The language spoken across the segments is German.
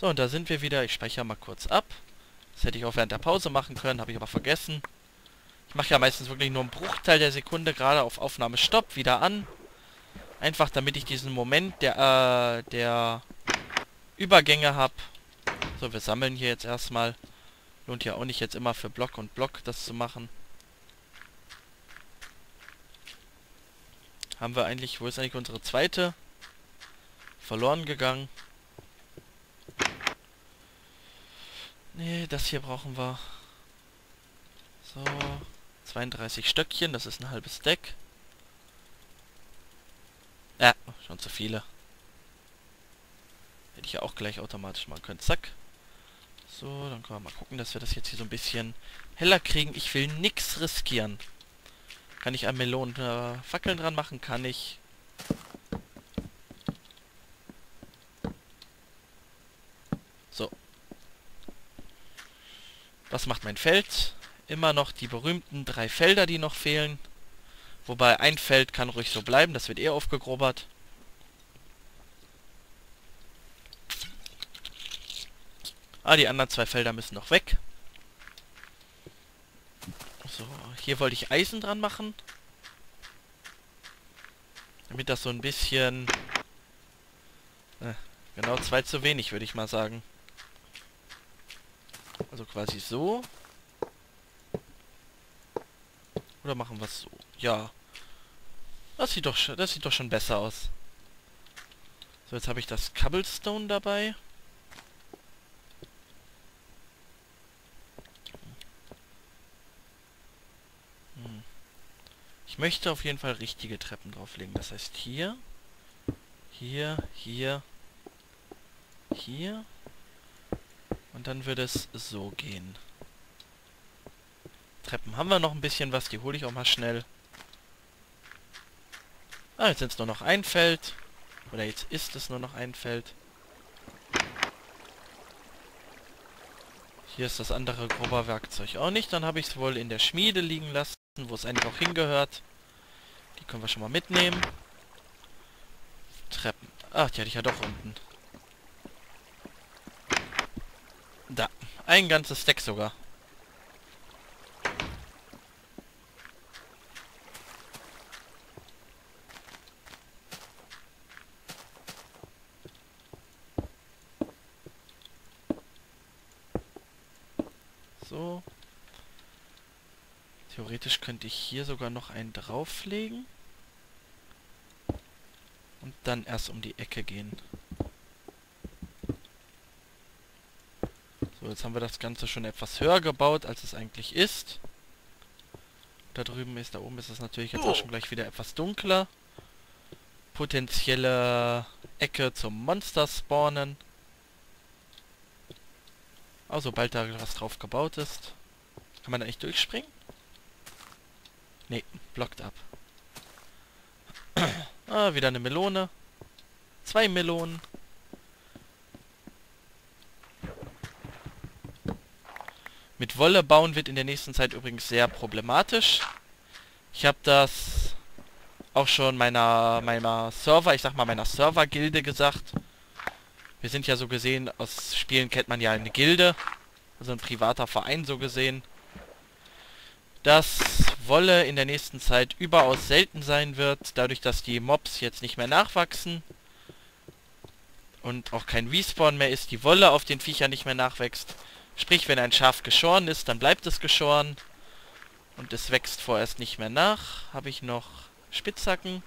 So, und da sind wir wieder. Ich speichere mal kurz ab. Das hätte ich auch während der Pause machen können, habe ich aber vergessen. Ich mache ja meistens wirklich nur einen Bruchteil der Sekunde gerade auf Aufnahme Stopp wieder an. Einfach damit ich diesen Moment der Übergänge habe. So, wir sammeln hier jetzt erstmal. Lohnt ja auch nicht jetzt immer für Block und Block das zu machen. Haben wir eigentlich, wo ist eigentlich unsere zweite? Verloren gegangen. Nee, das hier brauchen wir. So, 32 Stöckchen, das ist ein halbes Deck. Ja, schon zu viele. Hätte ich ja auch gleich automatisch machen können. Zack. So, dann können wir mal gucken, dass wir das jetzt hier so ein bisschen heller kriegen. Ich will nichts riskieren. Kann ich an Melonen Fackeln dran machen? Kann ich. So. Was macht mein Feld? Immer noch die berühmten 3 Felder, die noch fehlen. Wobei ein Feld kann ruhig so bleiben, das wird eher aufgegrubbert. Ah, die anderen 2 Felder müssen noch weg. So, hier wollte ich Eisen dran machen. Damit das so ein bisschen... genau 2 zu wenig, würde ich mal sagen. Also quasi so. Oder machen wir es so? Ja. Das sieht doch schon besser aus. So, jetzt habe ich das Cobblestone dabei. Ich möchte auf jeden Fall richtige Treppen drauflegen. Das heißt hier, hier, hier, hier. Und dann würde es so gehen. Treppen haben wir noch ein bisschen was, die hole ich auch mal schnell. Ah, jetzt sind es nur noch ein Feld. Oder jetzt ist es nur noch ein Feld. Hier ist das andere Grubberwerkzeug auch nicht. Dann habe ich es wohl in der Schmiede liegen lassen, wo es eigentlich auch hingehört. Die können wir schon mal mitnehmen. Treppen. Ach, die hatte ich ja doch unten. Da. Ein ganzes Stack sogar. So. Theoretisch könnte ich hier sogar noch einen drauflegen. Und dann erst um die Ecke gehen. So, jetzt haben wir das Ganze schon etwas höher gebaut, als es eigentlich ist. Da drüben ist, da oben ist es natürlich jetzt auch schon gleich wieder etwas dunkler. Potenzielle Ecke zum Monster spawnen. Aber sobald da was drauf gebaut ist. Kann man da echt durchspringen? Ne, blockt ab. Ah, wieder eine Melone. 2 Melonen. Mit Wolle bauen wird in der nächsten Zeit übrigens sehr problematisch. Ich habe das auch schon meiner Server-Gilde gesagt. Wir sind ja so gesehen, aus Spielen kennt man ja eine Gilde. Also ein privater Verein so gesehen. Dass Wolle in der nächsten Zeit überaus selten sein wird, dadurch, dass die Mobs jetzt nicht mehr nachwachsen und auch kein Respawn mehr ist, die Wolle auf den Viechern nicht mehr nachwächst. Sprich, wenn ein Schaf geschoren ist, dann bleibt es geschoren und es wächst vorerst nicht mehr nach. Habe ich noch Spitzhacken?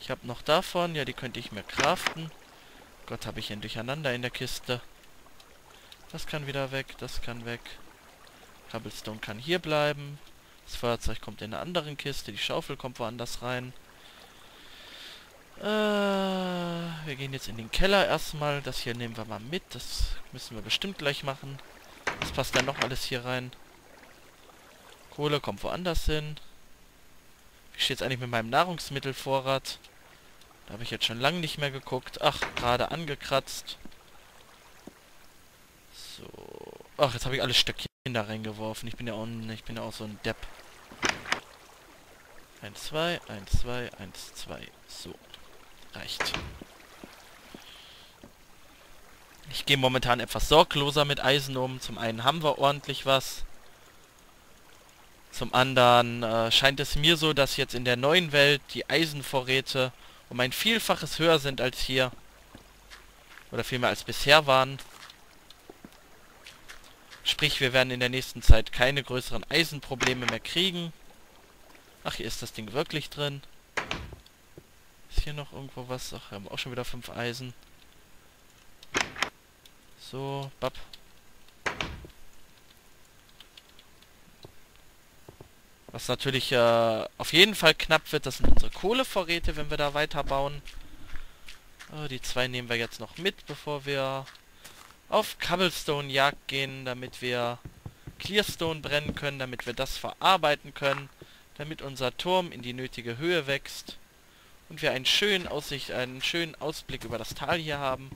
Ich habe noch davon, ja, die könnte ich mir craften. Gott, habe ich ein Durcheinander in der Kiste. Das kann wieder weg, das kann weg. Cobblestone kann hier bleiben. Das Feuerzeug kommt in einer anderen Kiste. Die Schaufel kommt woanders rein. Wir gehen jetzt in den Keller erstmal. Das hier nehmen wir mal mit. Das müssen wir bestimmt gleich machen. Das passt dann noch alles hier rein. Kohle kommt woanders hin. Wie steht es eigentlich mit meinem Nahrungsmittelvorrat? Da habe ich jetzt schon lange nicht mehr geguckt. Ach, gerade angekratzt. So. Ach, jetzt habe ich alle Stöckchen da reingeworfen. Ich bin ja auch so ein Depp. 1, 2, 1, 2, 1, 2. So. Reicht. Ich gehe momentan etwas sorgloser mit Eisen um. Zum einen haben wir ordentlich was. Zum anderen scheint es mir so, dass jetzt in der neuen Welt die Eisenvorräte um ein Vielfaches höher sind als hier. Oder vielmehr als bisher waren. Sprich, wir werden in der nächsten Zeit keine größeren Eisenprobleme mehr kriegen. Ach, hier ist das Ding wirklich drin. Ist hier noch irgendwo was? Ach, wir haben auch schon wieder 5 Eisen. So, bap. Was natürlich auf jeden Fall knapp wird, das sind unsere Kohlevorräte, wenn wir da weiterbauen. Die 2 nehmen wir jetzt noch mit, bevor wir auf Cobblestone-Jagd gehen, damit wir Clearstone brennen können, damit wir das verarbeiten können, damit unser Turm in die nötige Höhe wächst und wir einen schönen Ausblick über das Tal hier haben.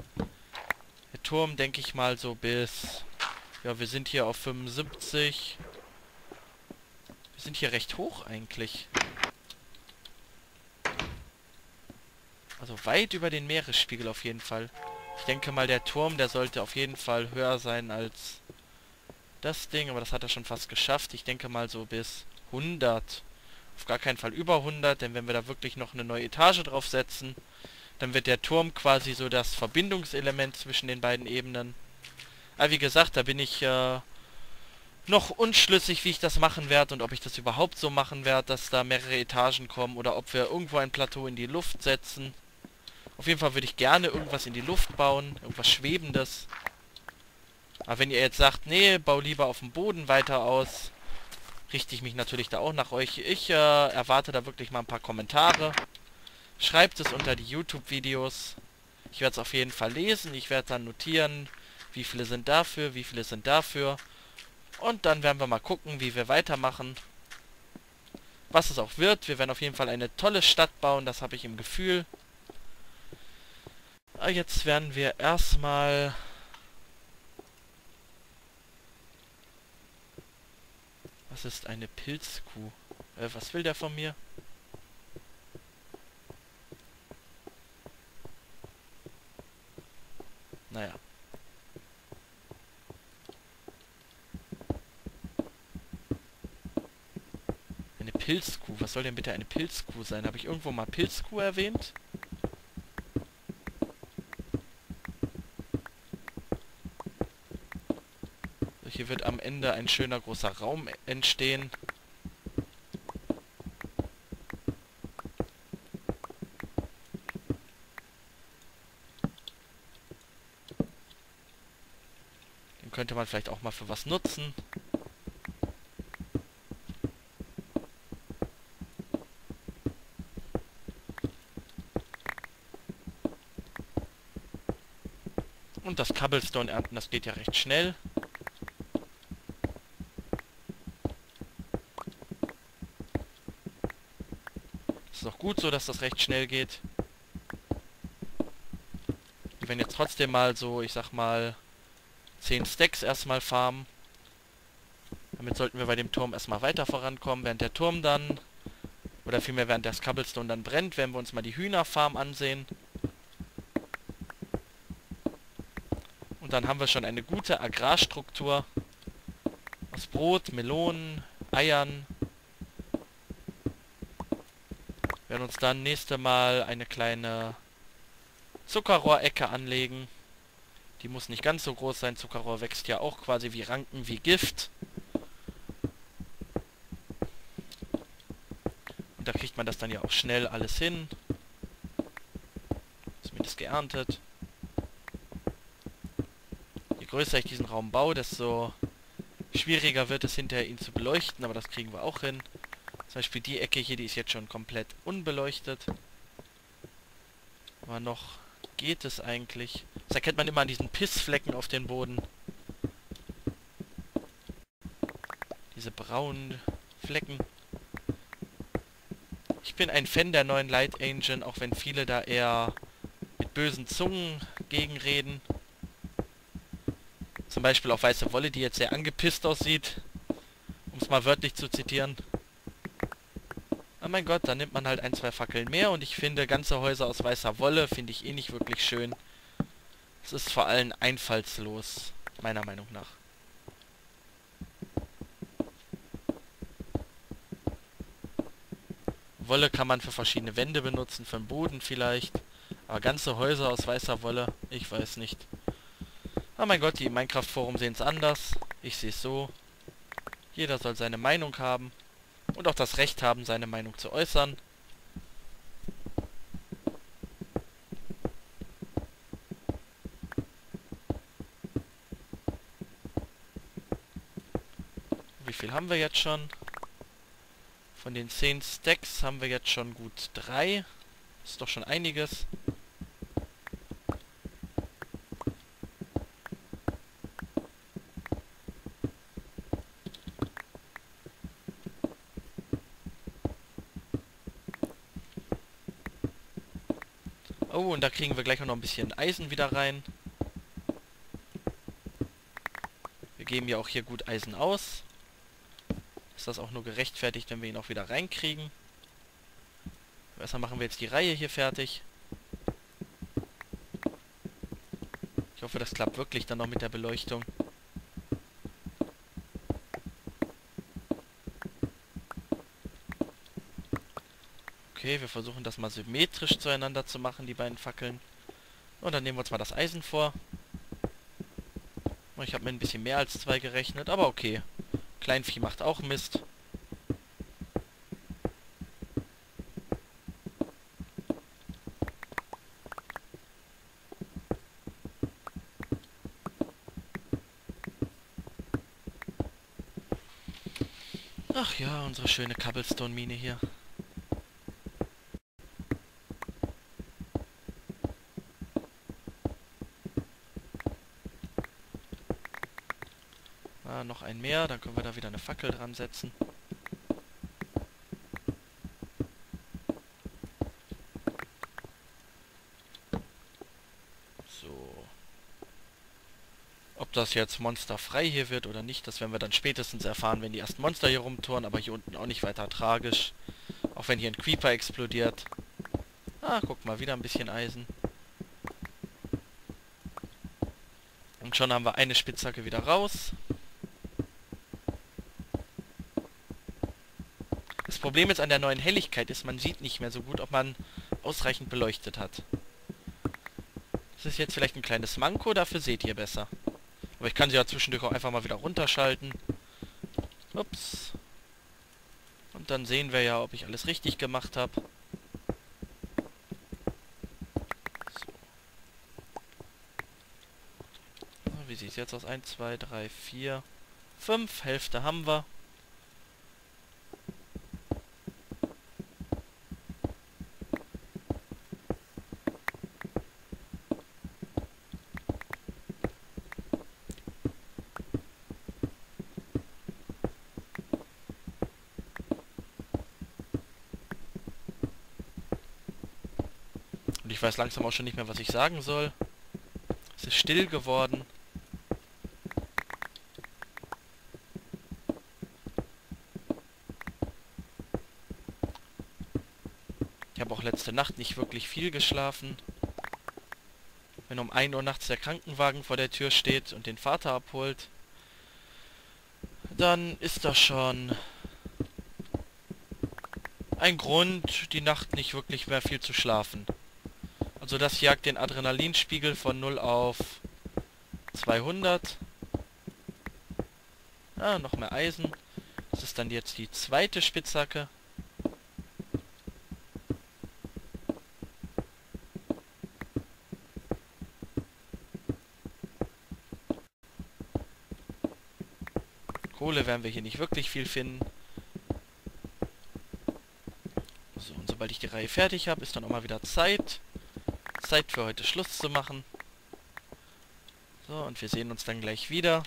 Der Turm, denke ich mal, so bis... Ja, wir sind hier auf 75. Wir sind hier recht hoch eigentlich. Also weit über den Meeresspiegel auf jeden Fall. Ich denke mal, der Turm, der sollte auf jeden Fall höher sein als das Ding. Aber das hat er schon fast geschafft. Ich denke mal so bis 100. Auf gar keinen Fall über 100, denn wenn wir da wirklich noch eine neue Etage draufsetzen, dann wird der Turm quasi so das Verbindungselement zwischen den beiden Ebenen. Aber wie gesagt, da bin ich noch unschlüssig, wie ich das machen werde und ob ich das überhaupt so machen werde, dass da mehrere Etagen kommen oder ob wir irgendwo ein Plateau in die Luft setzen. Auf jeden Fall würde ich gerne irgendwas in die Luft bauen, irgendwas Schwebendes. Aber wenn ihr jetzt sagt, nee, bau lieber auf dem Boden weiter aus, richte ich mich natürlich da auch nach euch. Ich erwarte da wirklich mal ein paar Kommentare. Schreibt es unter die YouTube-Videos. Ich werde es auf jeden Fall lesen. Ich werde dann notieren, wie viele sind dafür, wie viele sind dafür. Und dann werden wir mal gucken, wie wir weitermachen. Was es auch wird. Wir werden auf jeden Fall eine tolle Stadt bauen, das habe ich im Gefühl. Jetzt werden wir erstmal... Was ist eine Pilzkuh? Was will der von mir? Naja. Eine Pilzkuh. Was soll denn bitte eine Pilzkuh sein? Habe ich irgendwo mal Pilzkuh erwähnt? Hier wird am Ende ein schöner großer Raum entstehen. Den könnte man vielleicht auch mal für was nutzen. Und das Cobblestone ernten, das geht ja recht schnell. Ist auch gut so, dass das recht schnell geht. Und wenn jetzt trotzdem mal so, ich sag mal, 10 Stacks erstmal farmen. Damit sollten wir bei dem Turm erstmal weiter vorankommen. Während der Turm dann, oder vielmehr während das Cobblestone dann brennt, werden wir uns mal die Hühnerfarm ansehen. Und dann haben wir schon eine gute Agrarstruktur aus Brot, Melonen, Eiern. Wir werden uns dann nächstes Mal eine kleine Zuckerrohrecke anlegen. Die muss nicht ganz so groß sein. Zuckerrohr wächst ja auch quasi wie Ranken, wie Gift. Und da kriegt man das dann ja auch schnell alles hin. Zumindest geerntet. Je größer ich diesen Raum baue, desto schwieriger wird es hinterher, ihn zu beleuchten. Aber das kriegen wir auch hin. Zum Beispiel die Ecke hier, die ist jetzt schon komplett unbeleuchtet. Aber noch geht es eigentlich. Das erkennt man immer an diesen Pissflecken auf den Boden. Diese braunen Flecken. Ich bin ein Fan der neuen Light Engine, auch wenn viele da eher mit bösen Zungen gegenreden. Zum Beispiel auch Weiße Wolle, die jetzt sehr angepisst aussieht. Um es mal wörtlich zu zitieren. Mein Gott, dann nimmt man halt 1, 2 Fackeln mehr und ich finde, ganze Häuser aus weißer Wolle finde ich eh nicht wirklich schön. Es ist vor allem einfallslos, meiner Meinung nach. Wolle kann man für verschiedene Wände benutzen, für den Boden vielleicht. Aber ganze Häuser aus weißer Wolle, ich weiß nicht. Oh mein Gott, die im Minecraft-Forum sehen es anders. Ich sehe es so. Jeder soll seine Meinung haben. Und auch das Recht haben, seine Meinung zu äußern. Wie viel haben wir jetzt schon? Von den 10 Stacks haben wir jetzt schon gut 3. Ist doch schon einiges. Oh, und da kriegen wir gleich auch noch ein bisschen Eisen wieder rein. Wir geben ja auch hier gut Eisen aus. Ist das auch nur gerechtfertigt, wenn wir ihn auch wieder reinkriegen. Erstmal machen wir jetzt die Reihe hier fertig. Ich hoffe, das klappt wirklich dann noch mit der Beleuchtung. Okay, wir versuchen das mal symmetrisch zueinander zu machen, die beiden Fackeln. Und dann nehmen wir uns mal das Eisen vor. Ich habe mir ein bisschen mehr als 2 gerechnet, aber okay. Kleinvieh macht auch Mist. Ach ja, unsere schöne Cobblestone-Mine hier. Ah, noch ein mehr, dann können wir da wieder eine Fackel dran setzen. So. Ob das jetzt monsterfrei hier wird oder nicht, das werden wir dann spätestens erfahren, wenn die ersten Monster hier rumtouren, aber hier unten auch nicht weiter tragisch. Auch wenn hier ein Creeper explodiert. Ah, guck mal, wieder ein bisschen Eisen. Und schon haben wir eine Spitzhacke wieder raus. Das Problem jetzt an der neuen Helligkeit ist, man sieht nicht mehr so gut, ob man ausreichend beleuchtet hat. Das ist jetzt vielleicht ein kleines Manko, dafür seht ihr besser. Aber ich kann sie ja zwischendurch auch einfach mal wieder runterschalten. Ups. Und dann sehen wir ja, ob ich alles richtig gemacht habe. So. Wie sieht es jetzt aus? 1, 2, 3, 4, 5. Hälfte haben wir. Ich weiß langsam auch schon nicht mehr, was ich sagen soll. Es ist still geworden. Ich habe auch letzte Nacht nicht wirklich viel geschlafen. Wenn um 1 Uhr nachts der Krankenwagen vor der Tür steht und den Vater abholt, dann ist das schon ein Grund, die Nacht nicht wirklich mehr viel zu schlafen. Also das jagt den Adrenalinspiegel von 0 auf 200. Ah, noch mehr Eisen. Das ist dann jetzt die zweite Spitzhacke. Kohle werden wir hier nicht wirklich viel finden. So, und sobald ich die Reihe fertig habe, ist dann auch mal wieder Zeit für heute Schluss zu machen. So, und wir sehen uns dann gleich wieder.